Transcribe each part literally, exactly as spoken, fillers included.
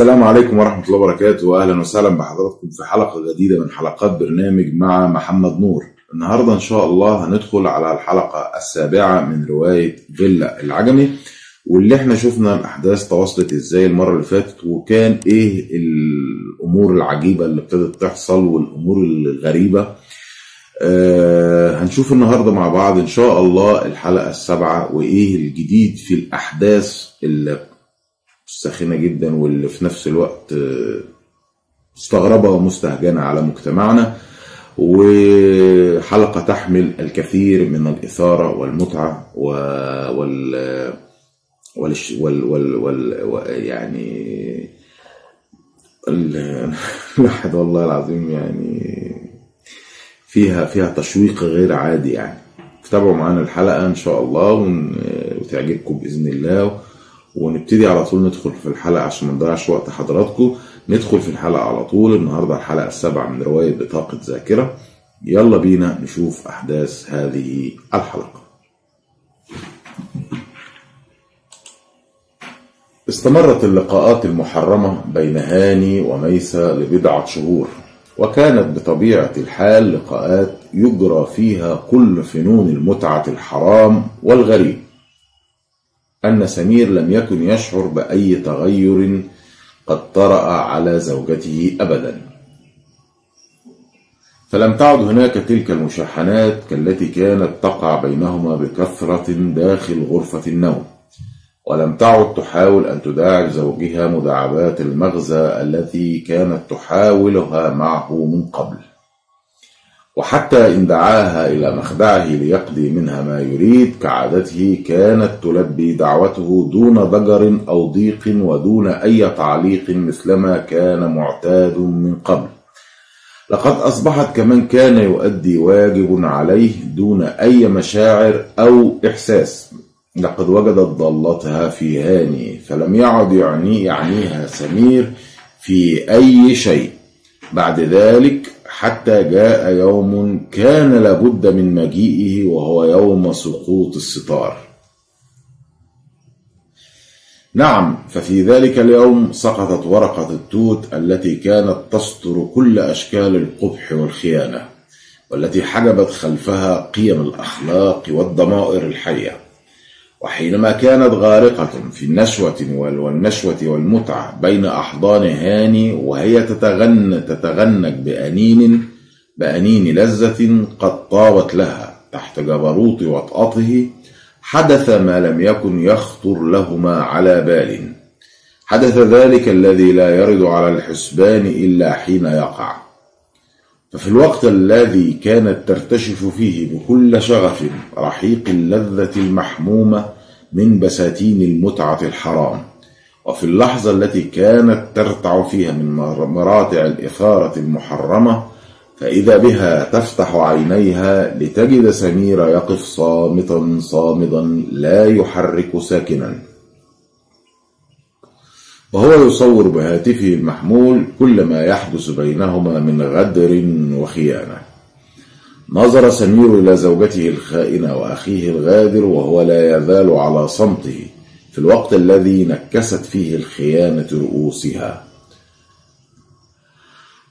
السلام عليكم ورحمة الله وبركاته، وأهلا وسهلا بحضراتكم في حلقة جديدة من حلقات برنامج مع محمد نور. النهاردة إن شاء الله هندخل على الحلقة السابعة من رواية فيلا العجمي، واللي احنا شفنا الأحداث تواصلت إزاي المرة اللي فاتت، وكان إيه الأمور العجيبة اللي ابتدت تحصل والأمور الغريبة. أه هنشوف النهاردة مع بعض إن شاء الله الحلقة السابعة وإيه الجديد في الأحداث اللي ساخنة جدا واللي في نفس الوقت مستغربة ومستهجنة على مجتمعنا، وحلقة تحمل الكثير من الإثارة والمتعة وال وال وال وال, وال... يعني الواحد والله العظيم يعني فيها فيها تشويق غير عادي. يعني تابعوا معانا الحلقة إن شاء الله ون... وتعجبكم بإذن الله، ونبتدي على طول ندخل في الحلقة عشان ما نضيعش وقت حضراتكم. ندخل في الحلقة على طول النهاردة، الحلقة السابعة من رواية بطاقة ذاكرة. يلا بينا نشوف أحداث هذه الحلقة. استمرت اللقاءات المحرمة بين هاني وميسة لبضعة شهور، وكانت بطبيعة الحال لقاءات يجرى فيها كل فنون المتعة الحرام والغريب. أن سمير لم يكن يشعر بأي تغير قد طرأ على زوجته أبدا، فلم تعد هناك تلك المشاحنات كالتي كانت تقع بينهما بكثرة داخل غرفة النوم، ولم تعد تحاول أن تداعب زوجها مداعبات المغزى التي كانت تحاولها معه من قبل، وحتى إن دعاها إلى مخدعه ليقضي منها ما يريد كعادته كانت تلبي دعوته دون ضجر أو ضيق ودون أي تعليق مثلما كان معتاد من قبل. لقد أصبحت كمن كان يؤدي واجب عليه دون أي مشاعر أو إحساس. لقد وجدت ضالتها في هاني، فلم يعد يعني يعنيها سمير في أي شيء بعد ذلك، حتى جاء يوم كان لابد من مجيئه، وهو يوم سقوط الستار. نعم، ففي ذلك اليوم سقطت ورقة التوت التي كانت تستر كل أشكال القبح والخيانة، والتي حجبت خلفها قيم الأخلاق والضمائر الحية. وحينما كانت غارقة في النشوة والنشوة والمتعة بين أحضان هاني، وهي تتغن تتغنج بأنين بأنين لذة قد طابت لها تحت جبروت وطأته، حدث ما لم يكن يخطر لهما على بال. حدث ذلك الذي لا يرد على الحسبان إلا حين يقع. ففي الوقت الذي كانت ترتشف فيه بكل شغف رحيق اللذة المحمومة من بساتين المتعة الحرام، وفي اللحظة التي كانت ترتع فيها من مراتع الإثارة المحرمة، فإذا بها تفتح عينيها لتجد سمير يقف صامتا صامدا لا يحرك ساكنا، وهو يصور بهاتفه المحمول كل ما يحدث بينهما من غدر وخيانة. نظر سمير إلى زوجته الخائنة وأخيه الغادر، وهو لا يزال على صمته في الوقت الذي نكست فيه الخيانة رؤوسها.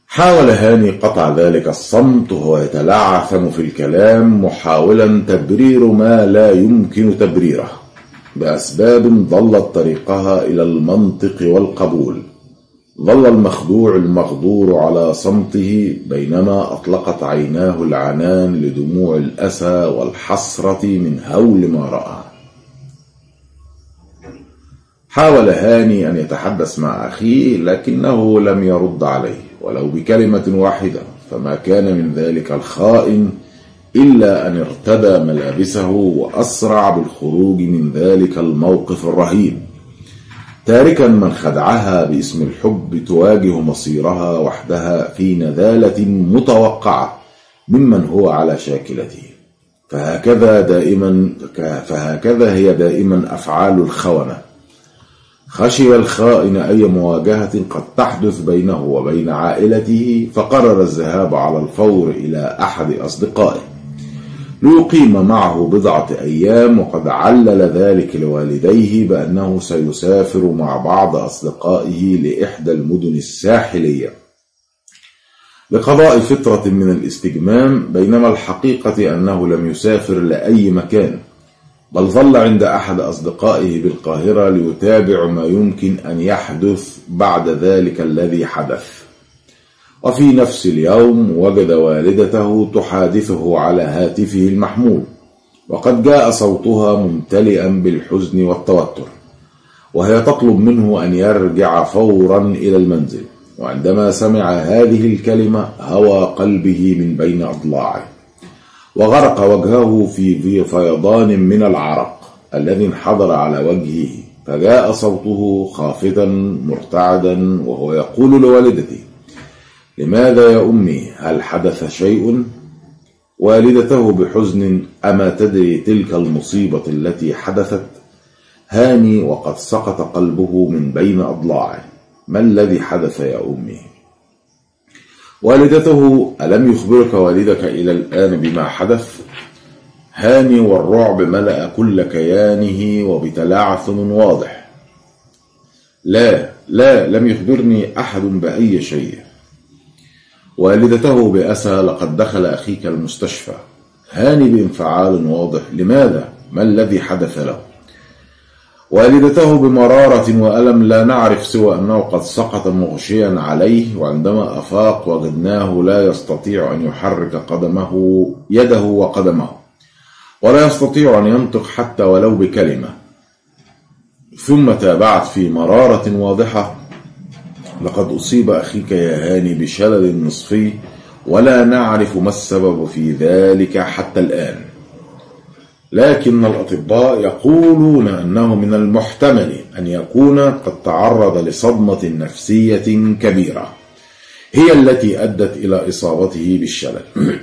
حاول هاني قطع ذلك الصمت وهو يتلعثم في الكلام، محاولا تبرير ما لا يمكن تبريره بأسباب ضلت طريقها إلى المنطق والقبول. ظل المخدوع المغدور على صمته بينما أطلقت عيناه العنان لدموع الأسى والحسرة من هول ما رأى. حاول هاني أن يتحدث مع أخيه، لكنه لم يرد عليه ولو بكلمة واحدة، فما كان من ذلك الخائن إلا أن ارتدى ملابسه وأسرع بالخروج من ذلك الموقف الرهيب، تاركا من خدعها باسم الحب تواجه مصيرها وحدها في نذالة متوقعة ممن هو على شاكلته. فهكذا دائما فهكذا هي دائما أفعال الخونة. خشي الخائن أي مواجهة قد تحدث بينه وبين عائلته، فقرر الذهاب على الفور إلى أحد أصدقائه، ليقيم معه بضعة أيام، وقد علل ذلك لوالديه بأنه سيسافر مع بعض أصدقائه لإحدى المدن الساحلية لقضاء فترة من الاستجمام، بينما الحقيقة أنه لم يسافر لأي مكان، بل ظل عند أحد أصدقائه بالقاهرة ليتابع ما يمكن أن يحدث بعد ذلك الذي حدث. وفي نفس اليوم وجد والدته تحادثه على هاتفه المحمول، وقد جاء صوتها ممتلئا بالحزن والتوتر، وهي تطلب منه أن يرجع فورا إلى المنزل. وعندما سمع هذه الكلمة هوى قلبه من بين أضلاعه، وغرق وجهه في فيضان من العرق الذي انحدر على وجهه، فجاء صوته خافتا مرتعدا وهو يقول لوالدته: لماذا يا أمي؟ هل حدث شيء؟ والدته بحزن: أما تدري تلك المصيبة التي حدثت؟ هاني وقد سقط قلبه من بين أضلاعه. ما الذي حدث يا أمي؟ والدته: ألم يخبرك والدك إلى الآن بما حدث؟ هاني والرعب ملأ كل كيانه وبتلعثم واضح: لا لا لم يخبرني أحد بأي شيء. والدته بأسى: لقد دخل أخيك المستشفى. هاني بانفعال واضح: لماذا؟ ما الذي حدث له؟ والدته بمرارة وألم: لا نعرف سوى أنه قد سقط مغشيا عليه، وعندما أفاق وجدناه لا يستطيع أن يحرك قدمه يده وقدمه، ولا يستطيع أن ينطق حتى ولو بكلمة. ثم تابعت في مرارة واضحة: لقد أصيب أخيك يا هاني بشلل نصفي، ولا نعرف ما السبب في ذلك حتى الآن، لكن الأطباء يقولون أنه من المحتمل أن يكون قد تعرض لصدمة نفسية كبيرة هي التي أدت إلى إصابته بالشلل.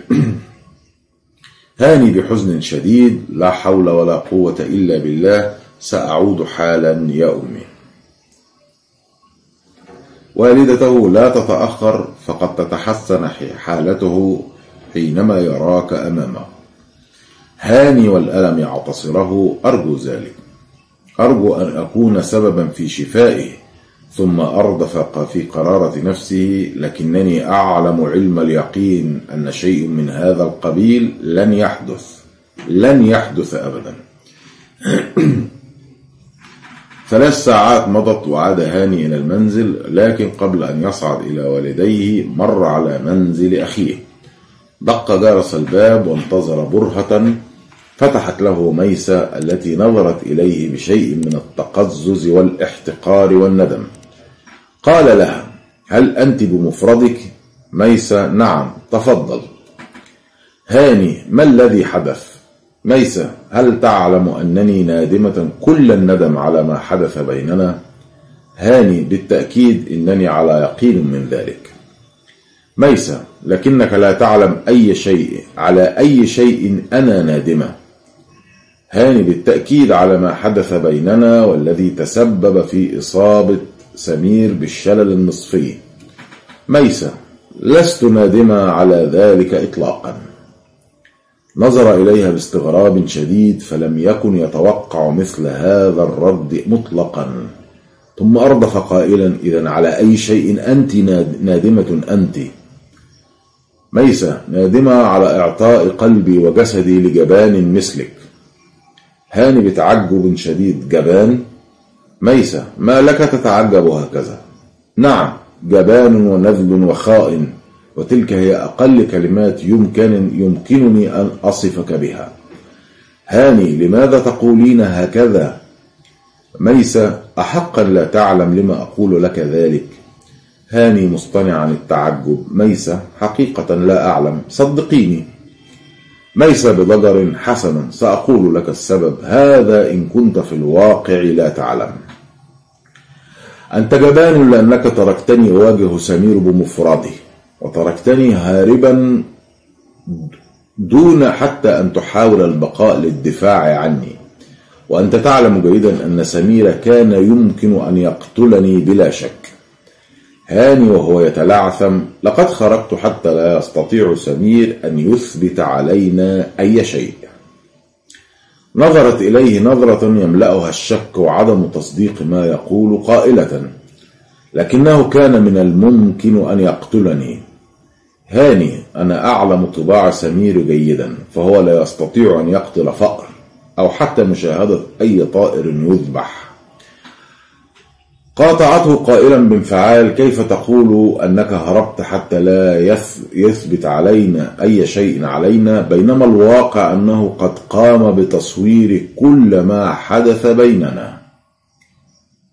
هاني بحزن شديد: لا حول ولا قوة إلا بالله، سأعود حالا يا أمي. والدته: لا تتأخر، فقد تتحسن حالته حينما يراك أمامه. هاني والألم يعتصره: أرجو ذلك، أرجو أن أكون سببا في شفائه. ثم أردف في قرارة نفسه: لكنني أعلم علم اليقين أن شيء من هذا القبيل لن يحدث لن يحدث أبدا. ثلاث ساعات مضت وعاد هاني إلى المنزل، لكن قبل أن يصعد إلى والديه مر على منزل أخيه، دق جرس الباب وانتظر برهة. فتحت له ميسة التي نظرت إليه بشيء من التقزز والاحتقار والندم. قال لها: هل أنت بمفردك؟ ميسة: نعم، تفضل. هاني: ما الذي حدث؟ ميسة: هل تعلم أنني نادمة كل الندم على ما حدث بيننا؟ هاني: بالتأكيد، إنني على يقين من ذلك. ميسة: لكنك لا تعلم أي شيء على أي شيء أنا نادمة. هاني: بالتأكيد على ما حدث بيننا، والذي تسبب في إصابة سمير بالشلل النصفي. ميسة: لست نادمة على ذلك إطلاقا. نظر إليها باستغراب شديد، فلم يكن يتوقع مثل هذا الرد مطلقا. ثم أردف قائلا: إذن على أي شيء أنت نادمة أنت؟ ميسة: نادمة على إعطاء قلبي وجسدي لجبان مثلك. هاني بتعجب شديد: جبان؟ ميسة: ما لك تتعجب هكذا؟ نعم، جبان ونذل وخائن، وتلك هي أقل كلمات يمكن يمكنني أن أصفك بها. هاني: لماذا تقولين هكذا؟ ميسة: أحقا لا تعلم لما أقول لك ذلك؟ هاني مصطنعا التعجب: ميسة، حقيقة لا أعلم، صدقيني. ميسة بضجر: حسنا، سأقول لك السبب، هذا إن كنت في الواقع لا تعلم. أنت جبان لأنك تركتني أواجه سمير بمفرده، وتركتني هاربا دون حتى أن تحاول البقاء للدفاع عني، وأنت تعلم جيدا أن سمير كان يمكن أن يقتلني بلا شك. هاني وهو يتلعثم: لقد خرجت حتى لا يستطيع سمير أن يثبت علينا أي شيء. نظرت إليه نظرة يملأها الشك وعدم تصديق ما يقول، قائلة: لكنه كان من الممكن أن يقتلني. هاني: أنا أعلم طباع سمير جيدا، فهو لا يستطيع أن يقتل فأر أو حتى مشاهدة أي طائر يذبح. قاطعته قائلا بانفعال: كيف تقول أنك هربت حتى لا يثبت علينا أي شيء علينا، بينما الواقع أنه قد قام بتصوير كل ما حدث بيننا.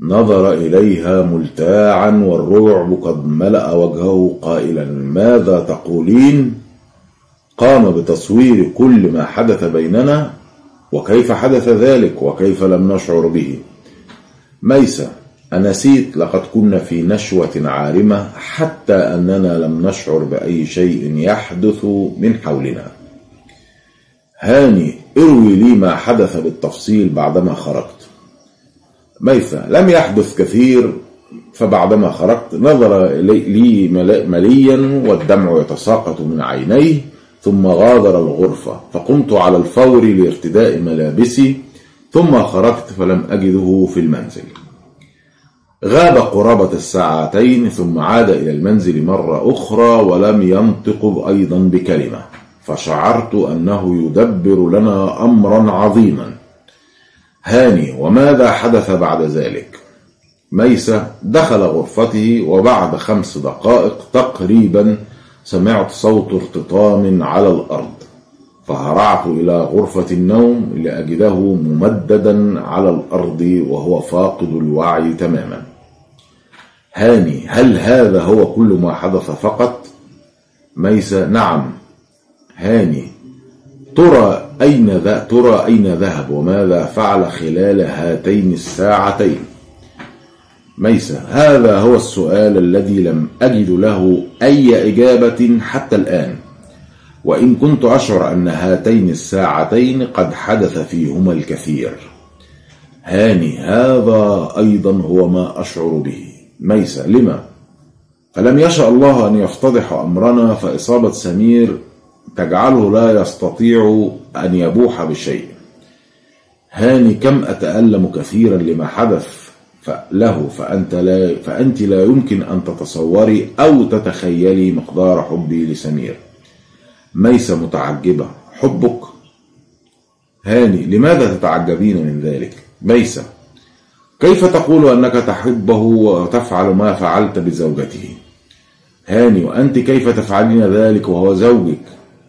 نظر إليها ملتاعا والرعب قد ملأ وجهه قائلا: ماذا تقولين؟ قام بتصوير كل ما حدث بيننا؟ وكيف حدث ذلك وكيف لم نشعر به؟ ميسة: أنسيت؟ لقد كنا في نشوة عارمة حتى أننا لم نشعر بأي شيء يحدث من حولنا. هاني: اروي لي ما حدث بالتفصيل بعدما خرجت. ميسة: لم يحدث كثير، فبعدما خرجت نظر لي مليا والدمع يتساقط من عينيه، ثم غادر الغرفة، فقمت على الفور لارتداء ملابسي، ثم خرجت فلم أجده في المنزل. غاب قرابة الساعتين ثم عاد إلى المنزل مرة أخرى ولم ينطق أيضا بكلمة، فشعرت أنه يدبر لنا أمرا عظيما. هاني: وماذا حدث بعد ذلك؟ ميسة: دخل غرفته وبعد خمس دقائق تقريبا سمعت صوت ارتطام على الأرض، فهرعت إلى غرفة النوم لأجده ممددا على الأرض وهو فاقد الوعي تماما. هاني: هل هذا هو كل ما حدث فقط؟ ميسة: نعم. هاني: ترى أين ذا ترى أين ذهب وماذا فعل خلال هاتين الساعتين؟ ميسة: هذا هو السؤال الذي لم أجد له أي إجابة حتى الآن، وإن كنت أشعر أن هاتين الساعتين قد حدث فيهما الكثير. هاني: هذا أيضا هو ما أشعر به. ميسة: لما؟ فلم يشأ الله أن يفتضح أمرنا، فإصابة سمير تجعله لا يستطيع أن يبوح بشيء. هاني: كم أتألم كثيرا لما حدث له، فأنت لا, فأنت لا يمكن أن تتصوري أو تتخيلي مقدار حبي لسمير. ميسة متعجبة: حبك؟ هاني: لماذا تتعجبين من ذلك؟ ميسة: كيف تقول أنك تحبه وتفعل ما فعلت بزوجته؟ هاني: وأنت كيف تفعلين ذلك وهو زوجك؟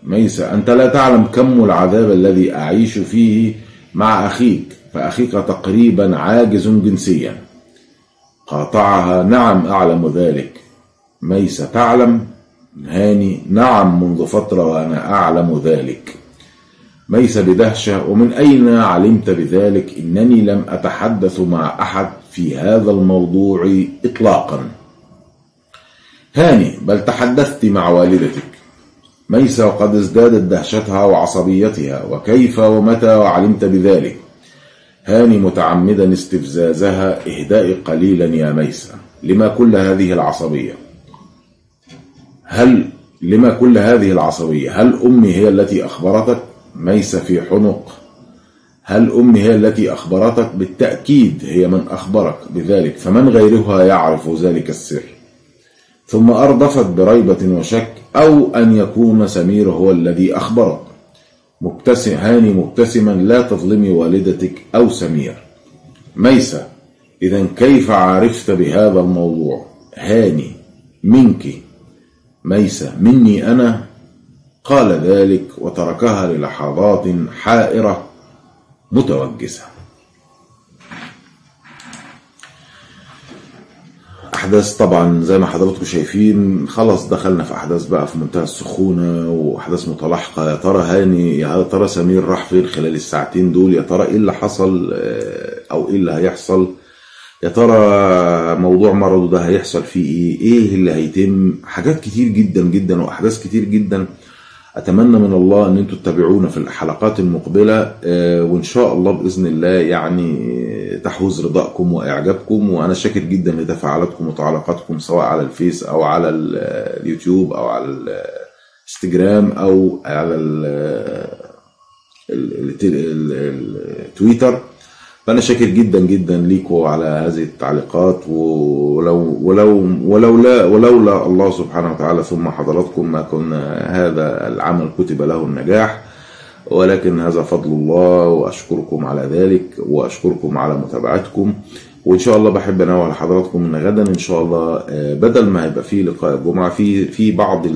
ميسة: أنت لا تعلم كم العذاب الذي أعيش فيه مع أخيك، فأخيك تقريبا عاجز جنسيا. قاطعها: نعم أعلم ذلك. ميسة: تعلم؟ هاني: نعم، منذ فترة وأنا أعلم ذلك. ميسة بدهشة: ومن أين علمت بذلك؟ إنني لم أتحدث مع أحد في هذا الموضوع إطلاقا. هاني: بل تحدثت مع والدتك. ميسة وقد ازدادت دهشتها وعصبيتها: وكيف ومتى وعلمت بذلك؟ هاني متعمدا استفزازها: اهدئي قليلا يا ميسة، لما كل هذه العصبية؟ هل لما كل هذه العصبية؟ هل أمي هي التي أخبرتك؟ ميسة في حنق: هل أمي هي التي أخبرتك؟ بالتأكيد هي من أخبرك بذلك، فمن غيرها يعرف ذلك السر؟ ثم أردفت بريبة وشك: أو أن يكون سمير هو الذي أخبرك. مبتسم هاني مبتسما: لا تظلمي والدتك أو سمير. ميسة: إذا كيف عرفت بهذا الموضوع؟ هاني: منك. ميسة: مني أنا؟ قال ذلك وتركها للحظات حائرة متوجسة. أحداث طبعا زي ما حضراتكم شايفين، خلاص دخلنا في أحداث بقى في منتهى السخونة وأحداث متلاحقة. يا ترى هاني، يا ترى سمير راح فين خلال الساعتين دول؟ يا ترى إيه اللي حصل أو إيه اللي هيحصل؟ يا ترى موضوع مرضه ده هيحصل فيه ايه؟ ايه اللي هيتم؟ حاجات كتير جدا جدا واحداث كتير جدا أتمنى من الله أن أنتم تتابعونا في الحلقات المقبلة، وإن شاء الله بإذن الله يعني تحوز رضاكم وإعجابكم، وأنا شاكر جدا لتفاعلاتكم وتعليقاتكم سواء على الفيس أو على اليوتيوب أو على الانستجرام أو على التويتر، فأنا شاكر جدا جدا ليكوا على هذه التعليقات، ولو ولو ولولا ولولا الله سبحانه وتعالى ثم حضراتكم ما كنا هذا العمل كتب له النجاح، ولكن هذا فضل الله وأشكركم على ذلك وأشكركم على متابعتكم. وإن شاء الله بحب أنوه لحضراتكم إن غدا إن شاء الله بدل ما هيبقى فيه لقاء الجمعة في في بعض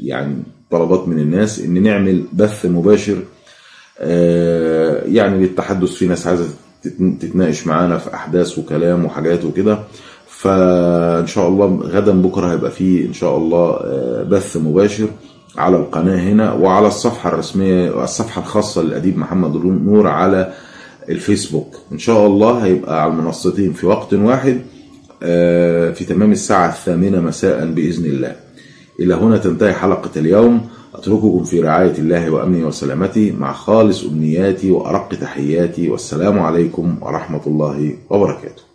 يعني طلبات من الناس إن نعمل بث مباشر يعني للتحدث، في ناس عايزة تتناقش معانا في أحداث وكلام وحاجات وكده، فإن شاء الله غدا بكرة هيبقى فيه إن شاء الله بث مباشر على القناة هنا وعلى الصفحة الرسمية الصفحة الخاصة للأديب محمد نور على الفيسبوك. إن شاء الله هيبقى على المنصتين في وقت واحد في تمام الساعة الثامنة مساء بإذن الله. إلى هنا تنتهي حلقة اليوم، أترككم في رعاية الله وأمنه وسلامته مع خالص أمنياتي وأرق تحياتي، والسلام عليكم ورحمة الله وبركاته.